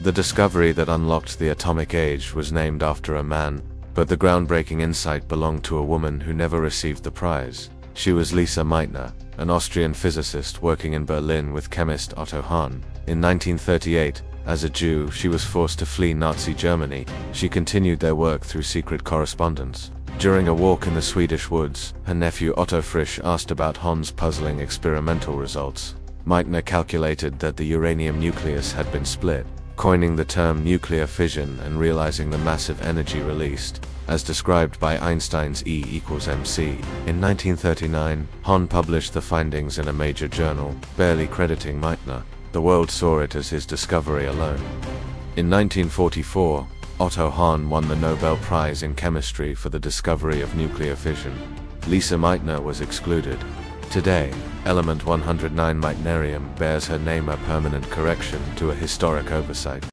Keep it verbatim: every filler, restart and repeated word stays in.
The discovery that unlocked the atomic age was named after a man, but the groundbreaking insight belonged to a woman who never received the prize. She was Lise Meitner, an Austrian physicist working in Berlin with chemist Otto Hahn. In nineteen thirty-eight, as a Jew, she was forced to flee Nazi Germany. She continued their work through secret correspondence. During a walk in the Swedish woods, her nephew Otto Frisch asked about Hahn's puzzling experimental results. Meitner calculated that the uranium nucleus had been split, coining the term nuclear fission and realizing the massive energy released, as described by Einstein's E equals mc. In nineteen thirty-nine, Hahn published the findings in a major journal, barely crediting Meitner. The world saw it as his discovery alone. In nineteen forty-four, Otto Hahn won the Nobel Prize in Chemistry for the discovery of nuclear fission. Lise Meitner was excluded. Today, element one hundred nine Meitnerium bears her name, a permanent correction to a historic oversight.